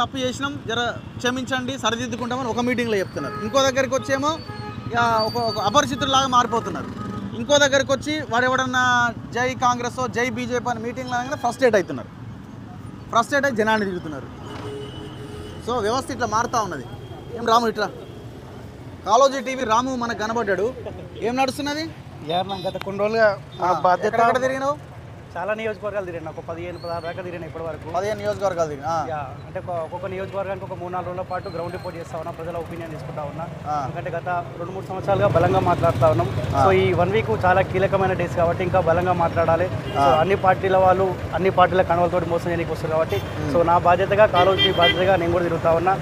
తప్పు చేసినాం జర క్షమించండి సరిదిద్దుకుంటామని ఒక మీటింగ్లో చెప్తున్నారు. ఇంకో దగ్గరికి వచ్చేమో ఒక అపరిచితులాగా మారిపోతున్నారు. ఇంకో దగ్గరికి వచ్చి వాడెవడన్నా జై కాంగ్రెస్ జై బీజేపీ అని మీటింగ్లో అనగానే ఫ్రస్ట్రేట్ అవుతున్నారు, ఫ్రస్ట్రేట్ అయి జనాన్ని తిరుగుతున్నారు. సో వ్యవస్థ ఇట్లా మారుతూ ఉన్నది. ఏం రాము ఇట్లా కాళోజి టీవీ రాము మనకు కనబడ్డాడు, ఏం నడుస్తున్నది? గత కొన్ని రోజులుగా బాధ్యత తిరిగినావు, చాలా నియోజకవర్గాలు తిరిగిన, ఒక 15-16 దాకా తిరిగిన ఇప్పటి వరకు. 15 నియోజకవర్గాలు తిరిగిన అంటే ఒక్కొక్క నియోజకవర్గానికి ఒక 3-4 రోజుల పాటు గ్రౌండ్ రిపోర్ట్ చేస్తా ఉన్నా, ప్రజల ఒపీనియన్ తీసుకుంటా ఉన్నా. ఎందుకంటే గత 2-3 సంవత్సరాలుగా బలంగా మాట్లాడుతూ ఉన్నాం. సో ఈ 1 వీక్ చాలా కీలకమైన డేస్ కాబట్టి ఇంకా బలంగా మాట్లాడాలి. అన్ని పార్టీల వాళ్ళు అన్ని పార్టీల కణవలతో మోసం చేయడానికి వస్తారు కాబట్టి సో నా బాధ్యతగా కాళోజి బాధ్యతగా నేను కూడా తిరుగుతా ఉన్నా.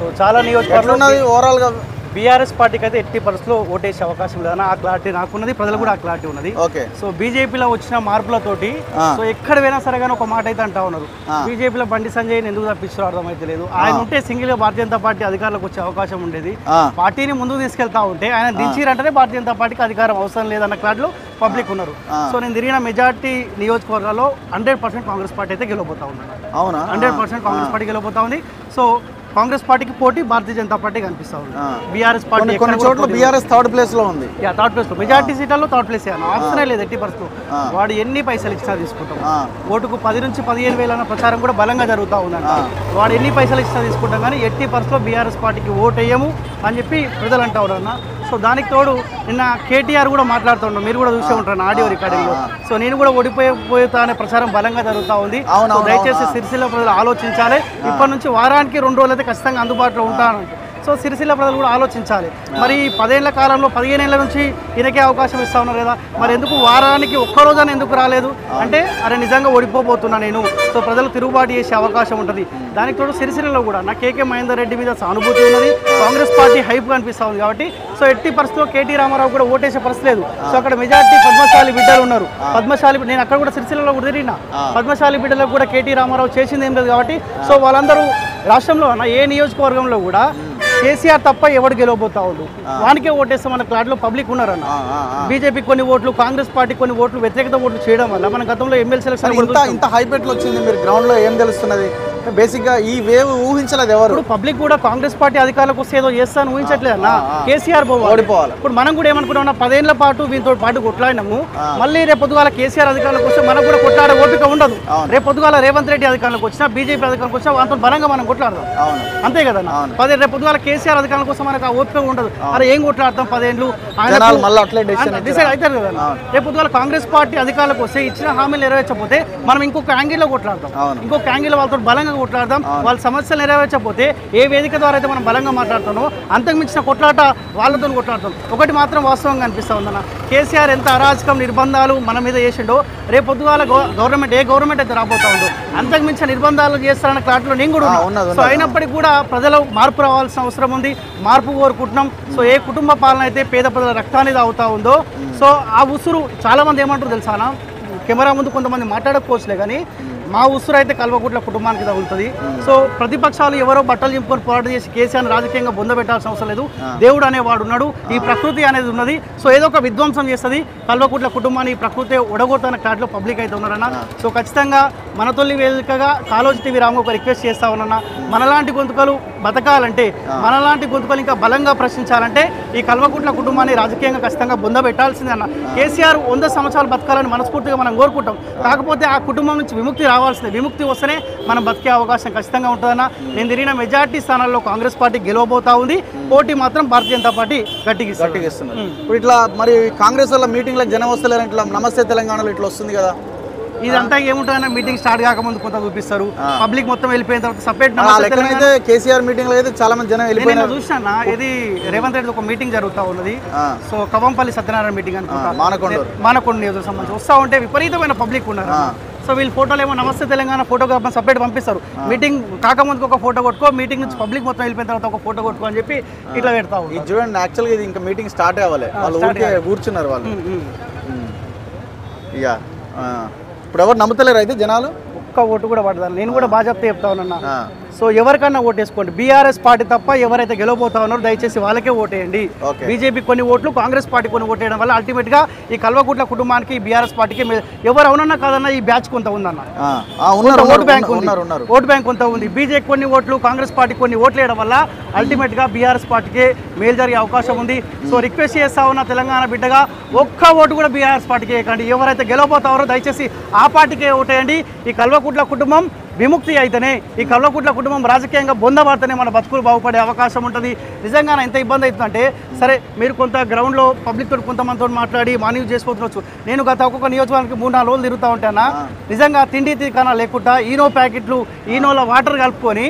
సో చాలా నియోజకవర్గాలు ఓవరాల్గా బీఆర్ఎస్ పార్టీకి అయితే 80% ఓటేసే అవకాశం లేదన్న ఆ క్లారిటీ నాకున్నది, ప్రజలు కూడా ఆ క్లారిటీ ఉన్నది. సో బీజేపీలో వచ్చిన మార్పులతోటి సో ఎక్కడ పోయినా సరే కానీ ఒక మాట అయితే అంటా ఉన్నారు, బీజేపీలో బండి సంజయ్ ఎందుకు తప్పించారు అర్థమైతే లేదు. ఆయన ఉంటే సింగిల్ గా భారతీయ జనతా పార్టీ అధికారంలోకి వచ్చే అవకాశం ఉండేది, పార్టీని ముందుకు తీసుకెళ్తా ఉంటే ఆయన దించిరంటేనే భారతీయ జనతా పార్టీకి అధికారం అవసరం లేదన్న క్లారిటీలో పబ్లిక్ ఉన్నారు. సో నేను తిరిగిన మెజార్టీ నియోజకవర్గాల్లో 100% కాంగ్రెస్ పార్టీ అయితే గెలవబోతా ఉన్నాను. అవునా? 100% కాంగ్రెస్ పార్టీ గెలవబోతా ఉంది. సో కాంగ్రెస్ పార్టీకి పోటీ భారతీయ జనతా పార్టీ కనిపిస్తా ఉంది. బీఆర్ఎస్ పార్టీ కొన్ని చోట్ల బీఆర్ఎస్ 3rd ప్లేస్లో ఉంది, 3rd ప్లేస్లో మెజార్టీ సీట్లలో 3rd ప్లేస్ అవసరం లేదు. 80% వాడు ఎన్ని పైసలు ఇచ్చినా తీసుకుంటాం, ఓటుకు 10 నుంచి 15 వేలు అన్న ప్రచారం కూడా బలంగా జరుగుతూ ఉందంట. వాడు ఎన్ని పైసలు ఇచ్చినా తీసుకుంటాం కానీ 80%లో బీఆర్ఎస్ పార్టీకి ఓటేయము అని చెప్పి ప్రజలు అంటా ఉన్నా. సో దానికి తోడు నిన్న కేటీఆర్ కూడా మాట్లాడుతున్నాం, మీరు కూడా చూసే ఉంటారు ఆడియో రికార్డింగ్లో. సో నేను కూడా ఓడిపోతా అనే ప్రచారం బలంగా జరుగుతూ ఉంది. దయచేసి సిరిసిల్ల ప్రజలు ఆలోచించాలి, ఇప్పటి నుంచి వారానికి 2 రోజులు అయితే ఖచ్చితంగా అందుబాటులో ఉంటాను. సో సిరిసిల్ల ప్రజలు కూడా ఆలోచించాలి. మరి 10 ఏళ్ల కాలంలో 15 ఏళ్ల నుంచి ఈయనకే అవకాశం ఇస్తా ఉన్నారు కదా, మరి ఎందుకు వారానికి ఒక్కరోజు ఎందుకు రాలేదు అంటే అరే నిజంగా ఓడిపోబోతున్నా నేను, సో ప్రజలు తిరుగుబాటు చేసే అవకాశం ఉంటుంది. దానికి తోడు సిరిసిల్లలో కూడా నా కేకే మహేందర్ రెడ్డి మీద సానుభూతి ఉన్నది, కాంగ్రెస్ పార్టీ హైప్ కనిపిస్తూ ఉంది కాబట్టి సో 80%లో కేటీ రామారావు కూడా ఓటేసే పరిస్థితి లేదు. సో అక్కడ మెజార్టీ పద్మశాలి బిడ్డలు ఉన్నారు, పద్మశాలి నేను అక్కడ కూడా సిరిసిల్లలో కూడా తిరిగిన, పద్మశాలి బిడ్డలకు కూడా కేటీ రామారావు చేసింది ఏం లేదు కాబట్టి సో వాళ్ళందరూ రాష్ట్రంలో అన్న ఏ నియోజకవర్గంలో కూడా కేసీఆర్ తప్ప ఎవడు గెలవబోతా వాళ్ళు వానికే ఓటేస్తామన్న క్లాట్లో పబ్లిక్ ఉన్నారన్న. బీజేపీ కొన్ని ఓట్లు, కాంగ్రెస్ పార్టీ కొన్ని ఓట్లు, వ్యతిరేకత ఓట్లు చేయడం వల్ల మన గతంలో ఎమ్మెల్యే సెలక్షన్ ఇంత హైపెట్లు వచ్చింది. మీరు గ్రౌండ్లో ఏం తెలుస్తున్నది? బేసిక్గా ఈ వేవ్ ఊహించలేదు ఎవరు. ఇప్పుడు పబ్లిక్ కూడా కాంగ్రెస్ పార్టీ అధికారులకు వస్తే ఏదో చేస్తాను ఊహించట్లేదు అన్న, కేసీఆర్ ఓడిపోవాలి. ఇప్పుడు మనం కూడా ఏమనుకున్నాం, 10 ఏళ్ల పాటు వీటితో పాటు కొట్లాడినాము, మళ్ళీ రేపొద్దుగాల కేసీఆర్ అధికారులకు వస్తే మనం కూడా కొట్లాడే ఓపిక ఉండదు. రేపొద్దుగాల రేవంత్ రెడ్డి అధికారులకు వచ్చినా బీజేపీ అధికారులకు వచ్చినా అంత బలంగా మనం కొట్లాడదాం అంతే కదా. రేపొద్దుగాల కేసీఆర్ అధికారుల కోసం మనకు ఆ ఓపిక ఉండదు, అరే ఏం కొట్లాడతాం 10 ఏళ్ళు డిసైడ్ అవుతారు కదా. రేపొద్దుగాల కాంగ్రెస్ పార్టీ అధికారులకు వస్తే ఇచ్చిన హామీలు నెరవేర్చకపోతే మనం ఇంకొక యాంగిల్లో కొట్లాడతాం, ఇంకొక యాంగిల్లో వాళ్ళతో బలంగా కొట్లాడదాం. వాళ్ళ సమస్యలు నెరవేర్చకపోతే ఏ వేదిక ద్వారా అయితే మనం బలంగా మాట్లాడుతామో అంతకు మించిన కొట్లాట వాళ్ళతో కొట్లాడతాం. ఒకటి మాత్రం వాస్తవంగా అనిపిస్తూ ఉందన్న, కేసీఆర్ ఎంత అరాచకం నిర్బంధాలు మన మీద చేసిండో రేపొద్దుగాల గవర్నమెంట్ ఏ గవర్నమెంట్ అయితే రాబోతా ఉందో అంతకు మించిన నిర్బంధాలు చేస్తారన్న క్లాట్లో నేను కూడా ఉన్నాను. సో అయినప్పటికీ కూడా ప్రజలు మార్పు రావాల్సిన అవసరం ఉంది, మార్పు కోరుకుంటున్నాం. సో ఏ కుటుంబ పాలన అయితే పేద ప్రజల రక్తాన్ని తాగుతూ ఉందో సో ఆ ఉసురు చాలా మంది ఏమంటారు తెలుసానా, కెమెరా ముందు కొంతమంది మాట్లాడకపోవచ్చులే కానీ మా ఉసురు అయితే కల్వకుట్ల కుటుంబానికి తగులుతుంది. సో ప్రతిపక్షాలు ఎవరో బట్టలు చింపుకొని పోరాటం చేసి కేసీఆర్ రాజకీయంగా బొంద పెట్టాల్సిన అవసరం లేదు. దేవుడు అనేవాడు ఉన్నాడు, ఈ ప్రకృతి అనేది ఉన్నది. సో ఏదో ఒక విధ్వంసం చేస్తుంది కల్వకుట్ల కుటుంబాన్ని, ఈ ప్రకృతి ఒడగొడుతున్న కాట్లో పబ్లిక్ అయితే ఉన్నారన్న. సో ఖచ్చితంగా మన తొలి వేదికగా కాళోజి టీవీ రాము ఒక రిక్వెస్ట్ చేస్తా ఉన్నా, మనలాంటి గొంతుకలు బతకాలంటే, మనలాంటి గొంతుకలు ఇంకా బలంగా ప్రశ్నించాలంటే ఈ కల్వకుట్ల కుటుంబాన్ని రాజకీయంగా ఖచ్చితంగా బొంద పెట్టాల్సిందే అన్న. కేసీఆర్ 100 సంవత్సరాలు బతకాలని మనస్ఫూర్తిగా మనం కోరుకుంటాం, కాకపోతే ఆ కుటుంబం నుంచి విముక్తి రావాల్సిందే, విముక్తి వస్తేనే మనం బతికే అవకాశం ఖచ్చితంగా ఉంటుందన్న. నేను తిరిగిన మెజార్టీ స్థానాల్లో కాంగ్రెస్ పార్టీ గెలవబోతా ఉంది, పోటీ మాత్రం భారతీయ జనతా పార్టీ గట్టిగిస్తుంది. ఇప్పుడు ఇట్లా మరి కాంగ్రెస్ వల్ల మీటింగ్లకు జనం వస్తలేరు, ఇట్లా నమస్తే తెలంగాణలో ఇట్లా వస్తుంది కదా, ఇదంతా ఏముంటుందన్న మీటింగ్ స్టార్ట్ కాకముందు కొంత చూపిస్తారు, పబ్లిక్ మొత్తం వెళ్ళిపోయిన తర్వాత సపరేట్ కేసీఆర్ మీటింగ్ చాలా మంది జనం వెళ్ళిపోయినా చూసానా. ఇది రేవంత్ రెడ్డి ఒక మీటింగ్ జరుగుతూ ఉన్నది, సో కవంపల్లి సత్యనారాయణ మీటింగ్ అనుకుంటారు, మానకొండ నియోజకవర్గం సంబంధించి వస్తూ ఉంటే విపరీతమైన పబ్లిక్ ఉన్నారు. సో వీళ్ళు ఫోటోలు ఏమో నమస్తే తెలంగాణ ఫోటోగ్రాఫర్ సపరేట్ పంపిస్తారు, మీటింగ్ కాకముందుకు ఒక ఫోటో కొట్టుకో, మీటింగ్ నుంచి పబ్లిక్ మొత్తం వెళ్ళిపోయిన తర్వాత ఒక ఫోటో కొట్టుకో అని చెప్పి ఇట్లా పెడతాం. చూడండి యాక్చువల్గా ఇది ఇంకా మీటింగ్ స్టార్ట్ అవ్వాలి, వాళ్ళు కూర్చున్నారు వాళ్ళు ఇక ఇప్పుడు ఎవరు నమ్ముతలేరు అయితే జనాలు, ఒక్క ఓటు కూడా పడతారు. నేను కూడా బాగా చెప్తే చెప్తా ఉన్నా సో ఎవరికన్నా ఓటేసుకోండి. బీఆర్ఎస్ పార్టీ తప్ప ఎవరైతే గెలవబోతా ఉన్నారో దయచేసి వాళ్ళకే ఓటేయండి. బీజేపీ కొన్ని ఓట్లు, కాంగ్రెస్ పార్టీ కొన్ని ఓటేయడం వల్ల అల్టిమేట్ గా ఈ కల్వకుంట్ల కుటుంబానికి, బీఆర్ఎస్ పార్టీకి ఎవరు అవునన్నా కాదన్నా ఈ బ్యాచ్ కొంత ఉందన్నారు. ఓటు బ్యాంక్ కొంత ఉంది. బీజేపీ కొన్ని ఓట్లు, కాంగ్రెస్ పార్టీ కొన్ని ఓట్లు వేయడం వల్ల అల్టిమేట్ గా బీఆర్ఎస్ పార్టీకి మేలు జరిగే అవకాశం ఉంది. సో రిక్వెస్ట్ చేస్తా ఉన్న తెలంగాణ బిడ్డగా ఒక్క ఓటు కూడా బీఆర్ఎస్ పార్టీకి వేయకండి. ఎవరైతే గెలవబోతారో దయచేసి ఆ పార్టీకే ఓటేయండి. ఈ కల్వకుంట్ల కుటుంబం విముక్తి అయితేనే, ఈ కల్వకుంట్ల కుటుంబం రాజకీయంగా బొందబడితేనే మన బతుకులు బాగుపడే అవకాశం ఉంటుంది. నిజంగా ఎంత ఇబ్బంది అవుతుందంటే, సరే మీరు కొంత గ్రౌండ్లో పబ్లిక్తో కొంతమందితో మాట్లాడి మాన్యూజ్ చేసుకోవచ్చు. నేను గత ఒక్కొక్క నియోజకవర్గానికి 3-4 రోజులు తిరుగుతూ ఉంటానా, నిజంగా తిండి తిరిగినా లేకుండా ఈనో ప్యాకెట్లు, ఈనోలో వాటర్ కలుపుకొని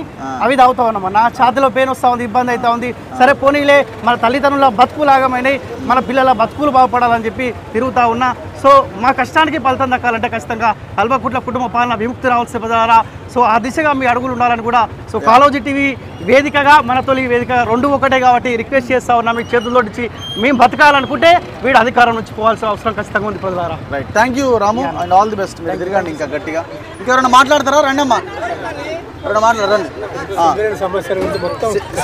అవి తాగుతా ఉన్నామన్న. ఛాతీలో పెయిన్ వస్తూ ఉంది, ఇబ్బంది అవుతూ ఉంది. సరే పోనీలే, మన తల్లిదండ్రుల బతుకులాగమైనవి, మన పిల్లల బతుకులు బాగుపడాలని చెప్పి తిరుగుతూ ఉన్నా. సో మా కష్టానికి ఫలితం దక్కాలంటే ఖచ్చితంగా కల్వకుంట్ల కుటుంబ పాలన విముక్తి రావాల్సిన ద్వారా, సో ఆ దిశగా మీ అడుగులు ఉండాలని కూడా సో కాళోజి టీవీ వేదికగా, మన తొలి వేదికగా 2 ఒకటే కాబట్టి రిక్వెస్ట్ చేస్తా ఉన్నాం. మీ చేతుల్లో ఇచ్చి మేము బతకాలనుకుంటే వీడు అధికారం నుంచి పోవాల్సిన అవసరం ఖచ్చితంగా ఉంది ప్రజలారా. Right, thank you Ramu, and all the best. మీరు తిరగండి ఇంకా గట్టిగా. ఇంకెవరైనా మాట్లాడతారా? రండమ్మా, ఎవరైనా మాట్లాడరండి.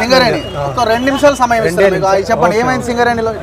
సింగరేణి ఒక 2 నిమిషాలు సమయం ఇస్తారు. చెప్పండి ఏమైంది సింగరేణిలో?